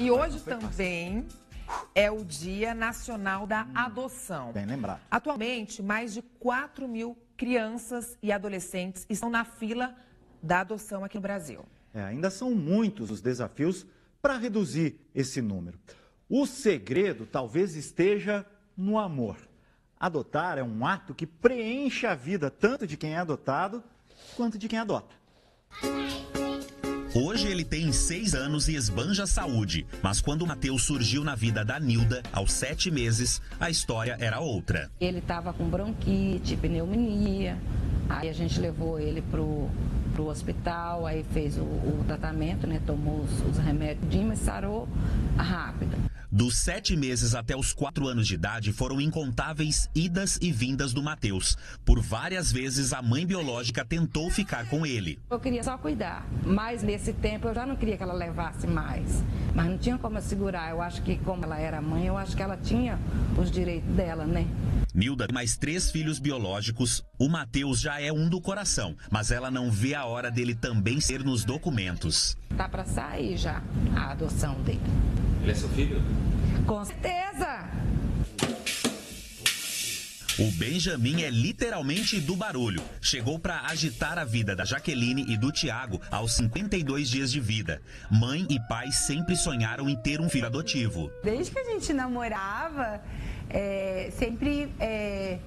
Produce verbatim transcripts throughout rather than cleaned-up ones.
E hoje também é o Dia Nacional da Adoção. Bem lembrado. Atualmente, mais de quatro mil crianças e adolescentes estão na fila da adoção aqui no Brasil. É, ainda são muitos os desafios para reduzir esse número. O segredo talvez esteja no amor. Adotar é um ato que preenche a vida tanto de quem é adotado quanto de quem adota. Hoje ele tem seis anos e esbanja saúde, mas quando o Matheus surgiu na vida da Nilda, aos sete meses, a história era outra. Ele estava com bronquite, pneumonia, aí a gente levou ele pro, pro hospital, aí fez o, o tratamento, né, tomou os, os remédios, mas sarou rápido. Dos sete meses até os quatro anos de idade foram incontáveis idas e vindas do Matheus. Por várias vezes a mãe biológica tentou ficar com ele. Eu queria só cuidar, mas nesse tempo eu já não queria que ela levasse mais. Mas não tinha como eu segurar, eu acho que como ela era mãe, eu acho que ela tinha os direitos dela, né? Nilda tem mais três filhos biológicos, o Matheus já é um do coração, mas ela não vê a hora dele também ser nos documentos. Tá pra sair já a adoção dele. Ele é seu filho? Com certeza! O Benjamim é literalmente do barulho. Chegou para agitar a vida da Jaqueline e do Tiago aos cinquenta e dois dias de vida. Mãe e pai sempre sonharam em ter um filho adotivo. Desde que a gente namorava, é, sempre é,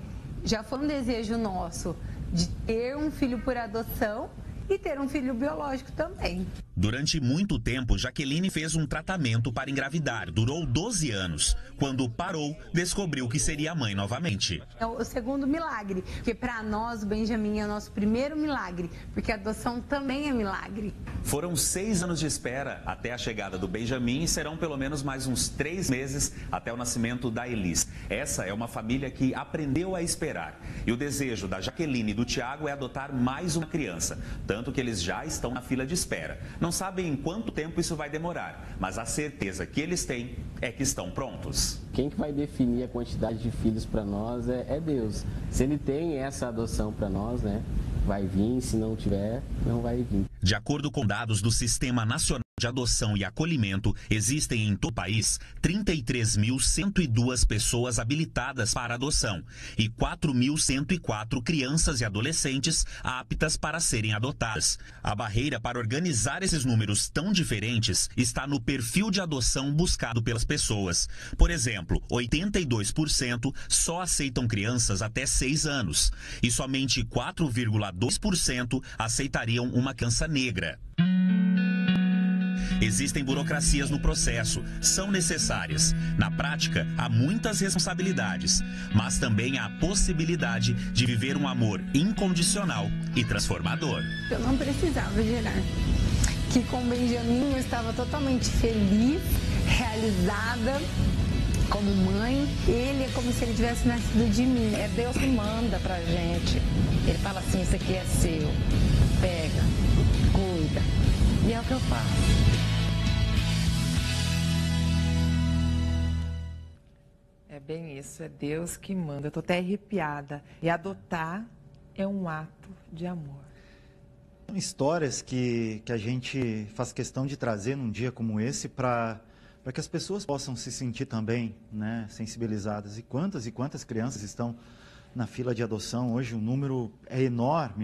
já foi um desejo nosso de ter um filho por adoção e ter um filho biológico também. Durante muito tempo, Jaqueline fez um tratamento para engravidar. Durou doze anos. Quando parou, descobriu que seria mãe novamente. É o segundo milagre, porque para nós, o Benjamim é o nosso primeiro milagre, porque a adoção também é milagre. Foram seis anos de espera até a chegada do Benjamim e serão pelo menos mais uns três meses até o nascimento da Elis. Essa é uma família que aprendeu a esperar. E o desejo da Jaqueline e do Tiago é adotar mais uma criança, tanto que eles já estão na fila de espera. Não sabem em quanto tempo isso vai demorar, mas a certeza que eles têm é que estão prontos. Quem que vai definir a quantidade de filhos para nós é, é Deus. Se ele tem essa adoção para nós, né, vai vir, se não tiver, não vai vir. De acordo com dados do Sistema Nacional de Adoção e Acolhimento, existem em todo o país trinta e três mil cento e duas pessoas habilitadas para adoção e quatro mil cento e quatro crianças e adolescentes aptas para serem adotadas. A barreira para organizar esses números tão diferentes está no perfil de adoção buscado pelas pessoas. Por exemplo, oitenta e dois por cento só aceitam crianças até seis anos e somente quatro vírgula dois por cento aceitariam uma criança negra. Existem burocracias no processo, são necessárias. Na prática, há muitas responsabilidades, mas também há a possibilidade de viver um amor incondicional e transformador. Eu não precisava gerar, que com o Benjamim eu estava totalmente feliz, realizada como mãe. Ele é como se ele tivesse nascido de mim, é Deus que manda pra gente. Ele fala assim, isso aqui é seu, pega, cuida, e é o que eu faço. É bem isso, é Deus que manda. Eu tô até arrepiada. E adotar é um ato de amor. São histórias que, que a gente faz questão de trazer num dia como esse para para que as pessoas possam se sentir também, né, sensibilizadas. E quantas e quantas crianças estão na fila de adoção? Hoje o número é enorme.